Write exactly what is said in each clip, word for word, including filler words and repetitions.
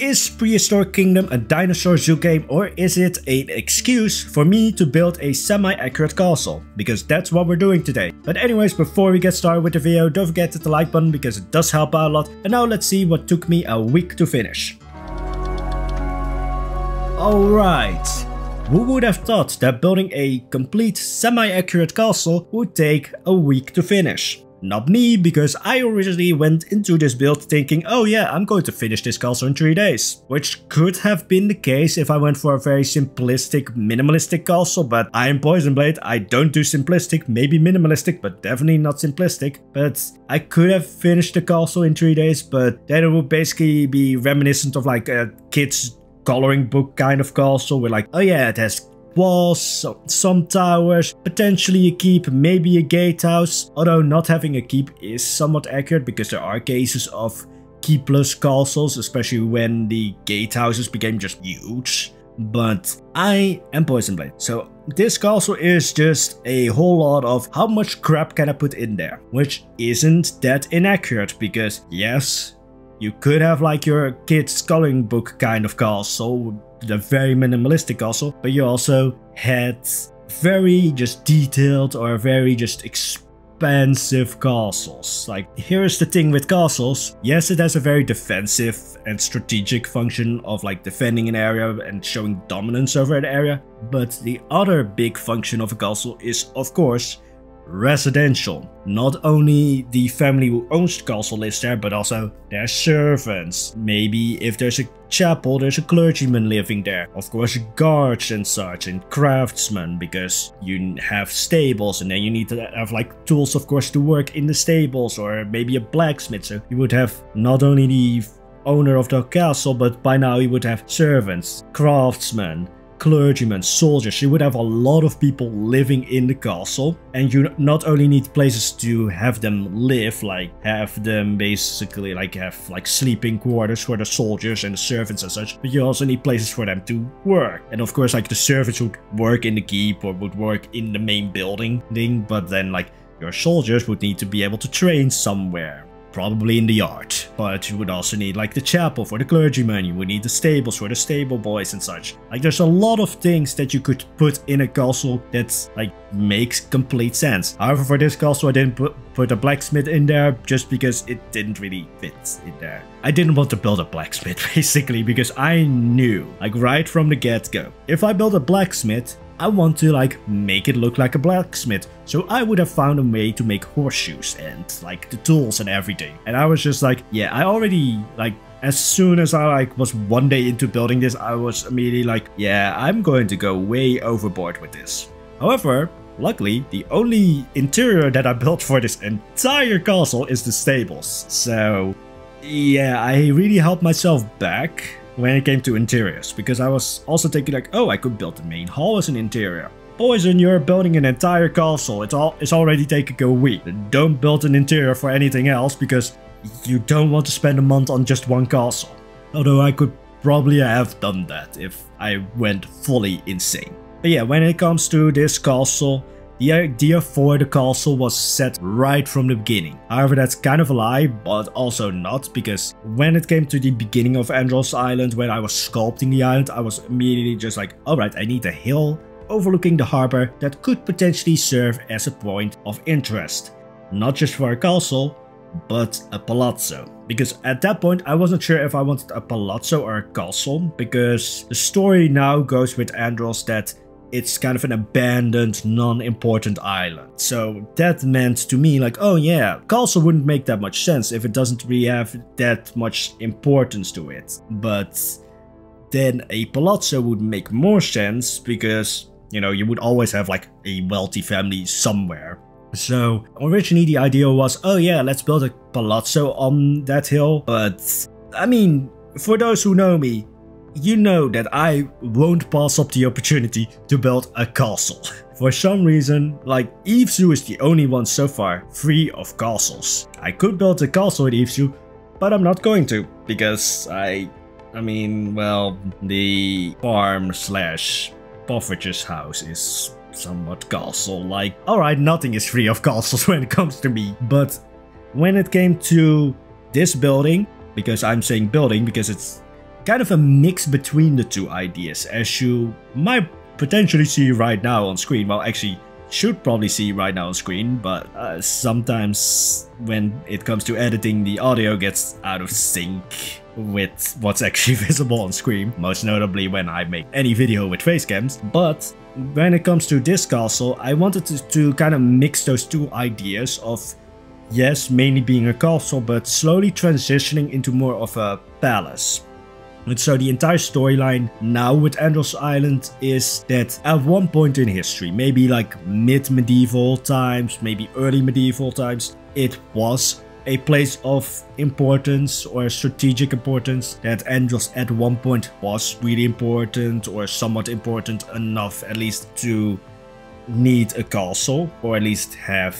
Is Prehistoric Kingdom a dinosaur zoo game, or is it an excuse for me to build a semi-accurate castle? Because that's what we're doing today. But anyways, before we get started with the video, don't forget to hit the like button because it does help out a lot. And now let's see what took me a week to finish. Alright, who would have thought that building a complete semi-accurate castle would take a week to finish? Not me, because I originally went into this build thinking, oh yeah, I'm going to finish this castle in three days. Which could have been the case if I went for a very simplistic, minimalistic castle, but I am PoisonBlade, I don't do simplistic, maybe minimalistic, but definitely not simplistic. But I could have finished the castle in three days, but then it would basically be reminiscent of like a kid's coloring book kind of castle, where like, oh yeah, it has walls, so some towers, potentially a keep, maybe a gatehouse. Although not having a keep is somewhat accurate because there are cases of keepless castles, especially when the gatehouses became just huge. But I am PoisonBlade, so this castle is just a whole lot of how much crap can I put in there, which isn't that inaccurate because yes, you could have like your kid's coloring book kind of castle, the very minimalistic castle, but you also had very just detailed or very just expansive castles. Like, here's the thing with castles. Yes, it has a very defensive and strategic function of like defending an area and showing dominance over an area, but the other big function of a castle is, of course, residential. Not only the family who owns the castle lives there, but also their servants. Maybe if there's a chapel, there's a clergyman living there. Of course, guards and such, and craftsmen, because you have stables and then you need to have like tools, of course, to work in the stables, or maybe a blacksmith. So you would have not only the owner of the castle, but by now you would have servants, craftsmen, clergymen, soldiers. You would have a lot of people living in the castle, and you not only need places to have them live, like have them basically like have like sleeping quarters for the soldiers and the servants and such, but you also need places for them to work. And of course, like the servants would work in the keep or would work in the main building thing, but then like your soldiers would need to be able to train somewhere. Probably in the yard. But you would also need like the chapel for the clergyman, you would need the stables for the stable boys and such. Like, there's a lot of things that you could put in a castle that like makes complete sense. However, for this castle I didn't put, put a blacksmith in there just because it didn't really fit in there. I didn't want to build a blacksmith basically because I knew like right from the get-go, if I build a blacksmith, I want to like make it look like a blacksmith, so I would have found a way to make horseshoes and like the tools and everything. And I was just like, yeah, I already like, as soon as I like was one day into building this, I was immediately like, yeah, I'm going to go way overboard with this. However, luckily, the only interior that I built for this entire castle is the stables. So yeah, I really held myself back when it came to interiors, because I was also thinking like, oh, I could build the main hall as an interior. Poison, you're building an entire castle. It's all it's already taking a week. Don't build an interior for anything else because you don't want to spend a month on just one castle. Although I could probably have done that if I went fully insane. But yeah, when it comes to this castle, the idea for the castle was set right from the beginning. However, that's kind of a lie, but also not, because when it came to the beginning of Andros Island, when I was sculpting the island, I was immediately just like, alright, I need a hill overlooking the harbor that could potentially serve as a point of interest. Not just for a castle, but a palazzo. Because at that point I wasn't sure if I wanted a palazzo or a castle, because the story now goes with Andros that it's kind of an abandoned, non-important island. So that meant to me like, oh yeah, castle wouldn't make that much sense if it doesn't really have that much importance to it. But then a palazzo would make more sense because, you know, you would always have like a wealthy family somewhere. So originally the idea was, oh yeah, let's build a palazzo on that hill. But I mean, for those who know me, you know that I won't pass up the opportunity to build a castle. For some reason, like, Yvesu is the only one so far free of castles. I could build a castle at Yvesu, but I'm not going to, because I, I mean, well, the farm slash poffertjes house is somewhat castle like. Alright, nothing is free of castles when it comes to me, but when it came to this building, because I'm saying building because it's kind of a mix between the two ideas, as you might potentially see right now on screen. Well, actually, should probably see right now on screen, but uh, sometimes when it comes to editing, the audio gets out of sync with what's actually visible on screen, most notably when I make any video with face cams. But when it comes to this castle, I wanted to, to kind of mix those two ideas of, yes, mainly being a castle, but slowly transitioning into more of a palace. And so the entire storyline now with Andros Island is that at one point in history, maybe like mid-medieval times, maybe early medieval times, it was a place of importance or strategic importance, that Andros at one point was really important or somewhat important enough at least to need a castle, or at least have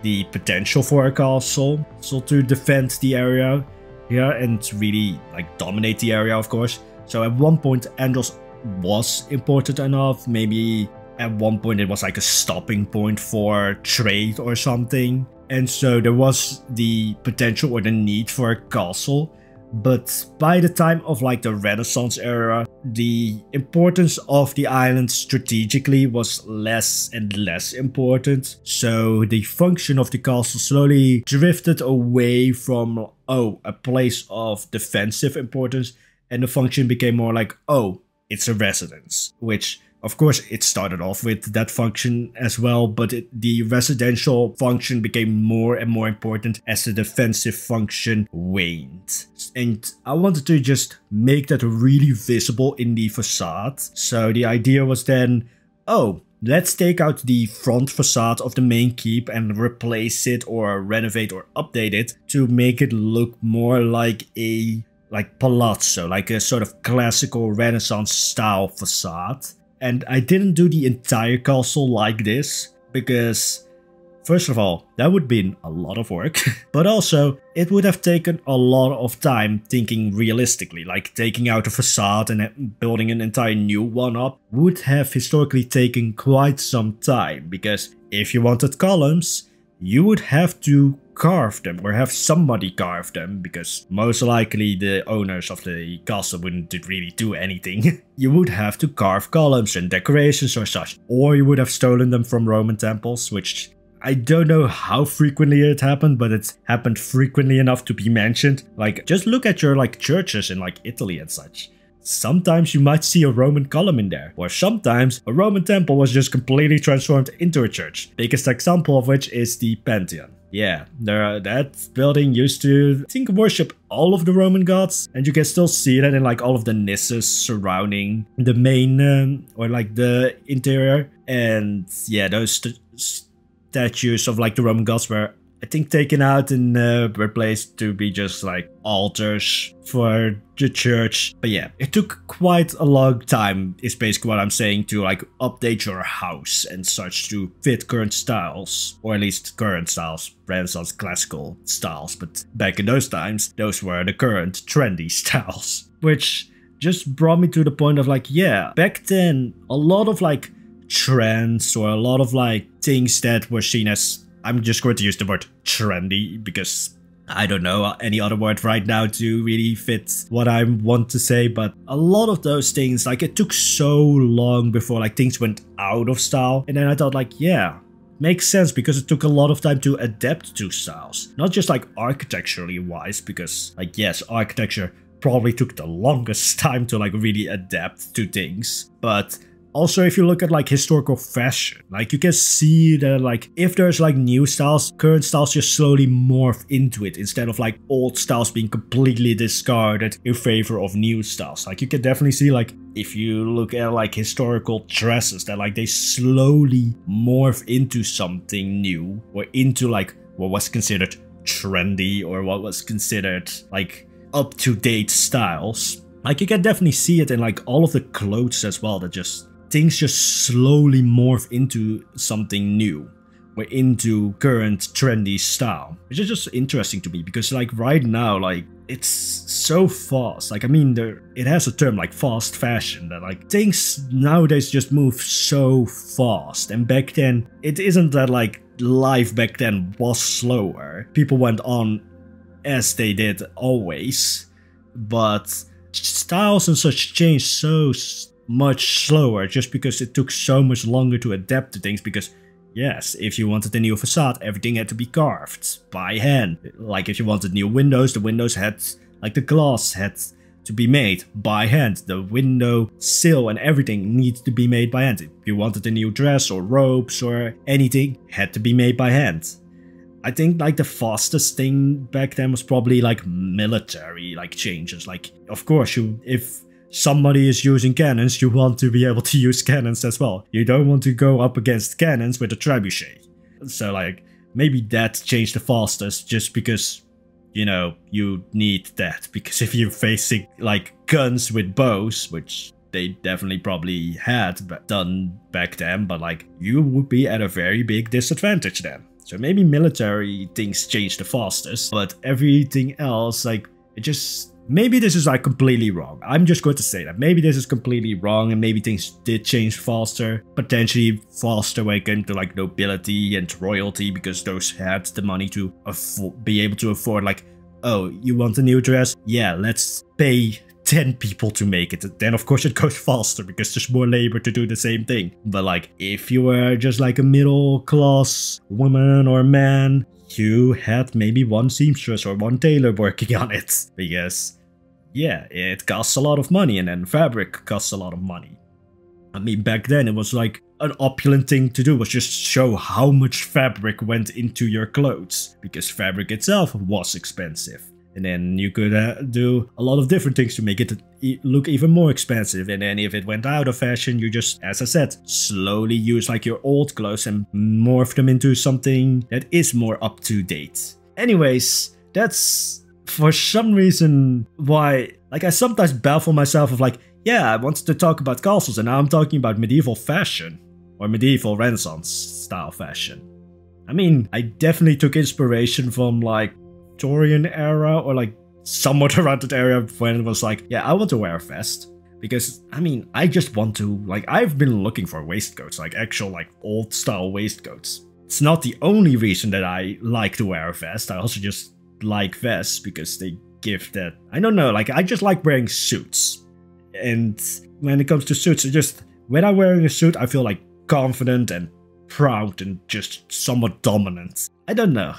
the potential for a castle, so to defend the area, yeah, and really like dominate the area, of course. So at one point Andros was important enough, maybe at one point it was like a stopping point for trade or something. And so there was the potential or the need for a castle, but by the time of like the Renaissance era, the importance of the island strategically was less and less important. So the function of the castle slowly drifted away from, oh, a place of defensive importance, and the function became more like, oh, it's a residence, which, of course, it started off with that function as well, but it, the residential function became more and more important as the defensive function waned. And I wanted to just make that really visible in the facade. So the idea was then, oh, let's take out the front facade of the main keep and replace it or renovate or update it to make it look more like a like palazzo, like a sort of classical Renaissance style facade. And I didn't do the entire castle like this, because first of all, that would have been a lot of work, but also it would have taken a lot of time thinking realistically, like taking out a facade and building an entire new one up would have historically taken quite some time, because if you wanted columns, you would have to carve them or have somebody carve them, because most likely the owners of the castle wouldn't really do anything. You would have to carve columns and decorations or such, or you would have stolen them from Roman temples, which I don't know how frequently it happened, but it's happened frequently enough to be mentioned. Like, just look at your like churches in like Italy and such. Sometimes you might see a Roman column in there, or sometimes a Roman temple was just completely transformed into a church. Biggest example of which is the Pantheon. Yeah, there, that building used to, I think, worship all of the Roman gods, and you can still see that in like all of the nisses surrounding the main um, or like the interior. And yeah, those st statues of like the Roman gods were, I think, taken out and uh, replaced to be just like altars for the church. But yeah, it took quite a long time, is basically what I'm saying, to like update your house and such to fit current styles, or at least current styles, Renaissance classical styles. But back in those times, those were the current trendy styles, which just brought me to the point of like, yeah, back then, a lot of like trends or a lot of like things that were seen as, I'm just going to use the word trendy because I don't know any other word right now to really fit what I want to say, but a lot of those things, like, it took so long before like things went out of style. And then I thought like, yeah, makes sense, because it took a lot of time to adapt to styles, not just like architecturally wise, because like, yes, architecture probably took the longest time to like really adapt to things, but also, if you look at like historical fashion, like, you can see that like if there's like new styles, current styles just slowly morph into it instead of like old styles being completely discarded in favor of new styles. Like, you can definitely see, like, if you look at like historical dresses, that like they slowly morph into something new, or into like what was considered trendy or what was considered like up-to-date styles. Like, you can definitely see it in like all of the clothes as well, that just things just slowly morph into something new, or into current trendy style, which is just interesting to me, because like right now, like, it's so fast. Like, I mean, there, it has a term like fast fashion, that like things nowadays just move so fast, and back then it isn't that like life back then was slower, people went on as they did always, but styles and such changed so much slower just because it took so much longer to adapt to things, because yes, if you wanted a new facade, everything had to be carved by hand. Like if you wanted new windows, the windows had, like the glass had to be made by hand. The window sill and everything needs to be made by hand. If you wanted a new dress or robes or anything, had to be made by hand. I think like the fastest thing back then was probably like military like changes. Like of course you, if somebody is using cannons, you want to be able to use cannons as well. You don't want to go up against cannons with a trebuchet. So like maybe that changed the fastest, just because, you know, you need that, because if you're facing like guns with bows, which they definitely probably had done back then, but like you would be at a very big disadvantage then. So maybe military things change the fastest, but everything else, like, it just, maybe this is like completely wrong. I'm just going to say that maybe this is completely wrong, and maybe things did change faster, potentially faster when it came to like nobility and royalty, because those had the money to afford, be able to afford like, oh, you want a new dress? Yeah, let's pay ten people to make it. Then of course it goes faster because there's more labor to do the same thing. But like if you were just like a middle class woman or man, you had maybe one seamstress or one tailor working on it, because yeah, it costs a lot of money, and then fabric costs a lot of money. I mean, back then it was like an opulent thing to do was just show how much fabric went into your clothes, because fabric itself was expensive. And then you could uh, do a lot of different things to make it look even more expensive. And then if it went out of fashion, you just, as I said, slowly use like your old clothes and morph them into something that is more up to date. Anyways, that's for some reason why, like, I sometimes baffle myself of like, yeah, I wanted to talk about castles and now I'm talking about medieval fashion, or medieval Renaissance style fashion. I mean, I definitely took inspiration from like Victorian era, or like somewhat around that area, when it was like, yeah, I want to wear a vest, because I mean, I just want to, like, I've been looking for waistcoats, like actual like old style waistcoats. It's not the only reason that I like to wear a vest. I also just like vests because they give that, I don't know, like I just like wearing suits. And when it comes to suits, it just, when I'm wearing a suit, I feel like confident and proud and just somewhat dominant. I don't know.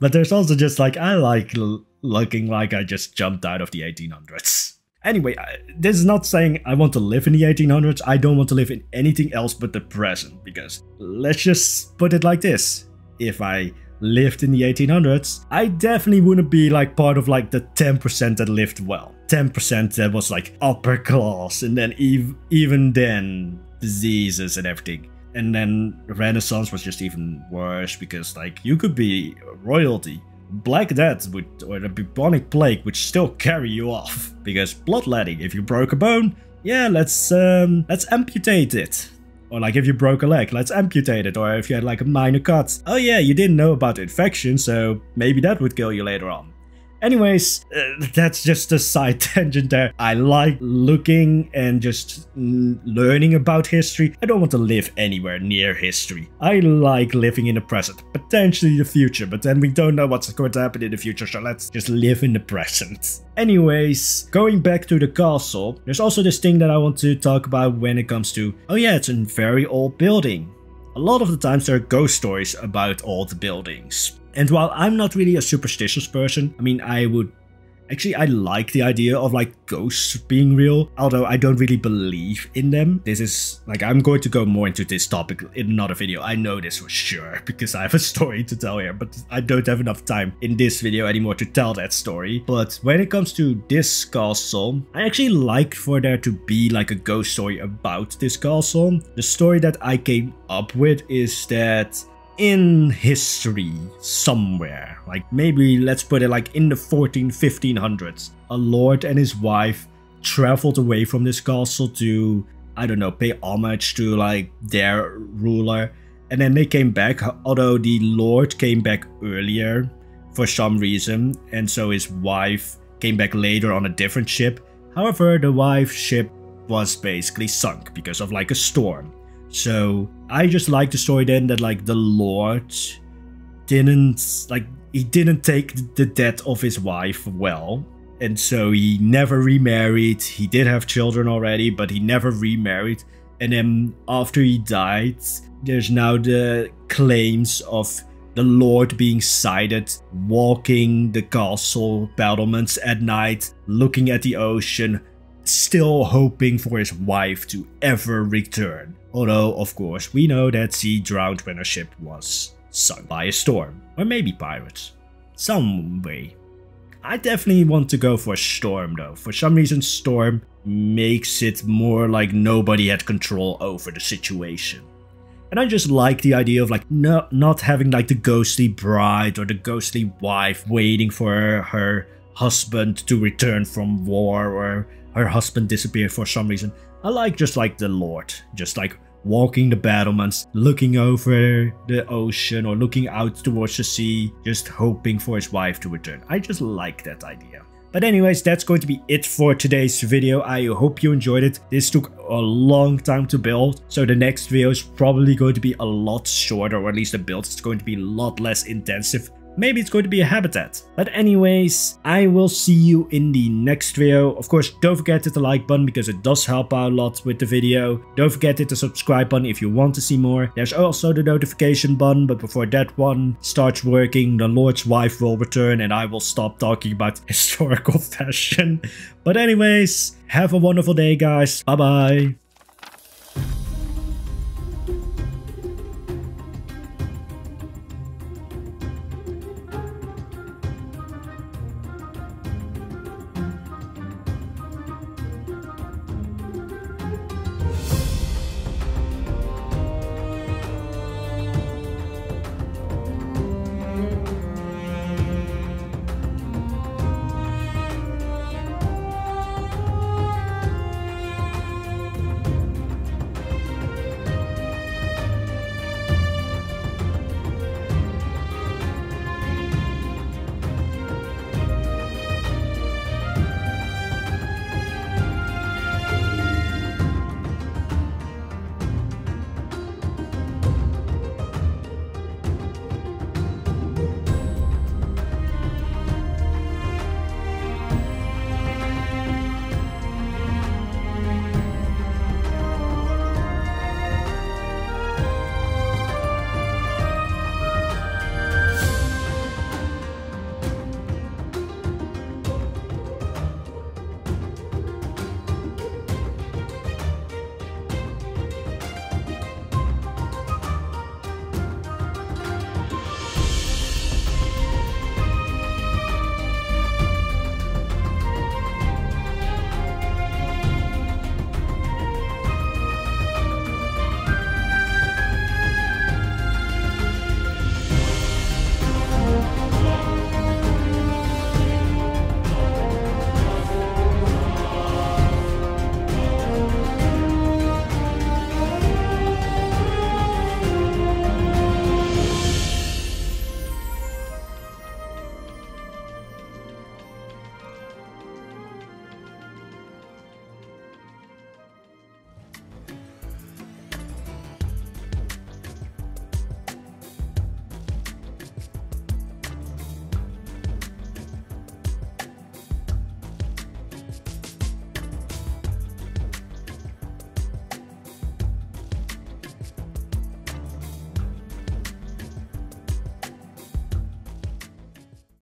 But there's also just like, I like l looking like I just jumped out of the eighteen hundreds. Anyway, I, this is not saying I want to live in the eighteen hundreds. I don't want to live in anything else but the present, because let's just put it like this. If I lived in the eighteen hundreds, I definitely wouldn't be like part of like the ten percent that lived well. ten percent that was like upper class, and then ev even then diseases and everything. And then Renaissance was just even worse, because like you could be royalty. Black Death would, or the bubonic plague would still carry you off, because bloodletting, if you broke a bone, yeah, let's um let's amputate it. Or like if you broke a leg, let's amputate it. Or if you had like a minor cut, oh yeah, you didn't know about the infection, so maybe that would kill you later on. Anyways, uh, that's just a side tangent there. I like looking and just learning about history. I don't want to live anywhere near history. I like living in the present, potentially the future, but then we don't know what's going to happen in the future, so let's just live in the present. Anyways, going back to the castle, there's also this thing that I want to talk about when it comes to, oh yeah, it's a very old building. A lot of the times there are ghost stories about old buildings. And while I'm not really a superstitious person, I mean, I would, actually, I like the idea of like ghosts being real, although I don't really believe in them. This is, like, I'm going to go more into this topic in another video. I know this for sure, because I have a story to tell here, but I don't have enough time in this video anymore to tell that story. But when it comes to this castle, I actually like for there to be like a ghost story about this castle. The story that I came up with is that in history somewhere, like maybe let's put it like in the fourteen fifteen hundreds, a lord and his wife traveled away from this castle to, I don't know, pay homage to like their ruler, and then they came back, although the lord came back earlier for some reason, and so his wife came back later on a different ship. However, the wife's ship was basically sunk because of like a storm. So I just like the story then that like the lord didn't, like he didn't take the death of his wife well, and so he never remarried. He did have children already, but he never remarried. And then after he died, there's now the claims of the Lord being sighted, walking the castle battlements at night, looking at the ocean, still hoping for his wife to ever return. Although, of course, we know that she drowned when her ship was sunk by a storm. Or maybe pirates. Some way. I definitely want to go for storm though. For some reason, storm makes it more like nobody had control over the situation. And I just like the idea of like no, not having like the ghostly bride or the ghostly wife waiting for her, her husband to return from war, or her husband disappeared for some reason. I like just like the Lord, just like walking the battlements, looking over the ocean or looking out towards the sea, just hoping for his wife to return. I just like that idea. But anyways, that's going to be it for today's video. I hope you enjoyed it. This took a long time to build, so the next video is probably going to be a lot shorter, or at least the build is going to be a lot less intensive. Maybe it's going to be a habitat. But anyways, I will see you in the next video. Of course, don't forget to hit the like button because it does help out a lot with the video. Don't forget to hit the subscribe button if you want to see more. There's also the notification button, but before that one starts working, the Lord's wife will return and I will stop talking about historical fashion. But anyways, have a wonderful day, guys. Bye-bye.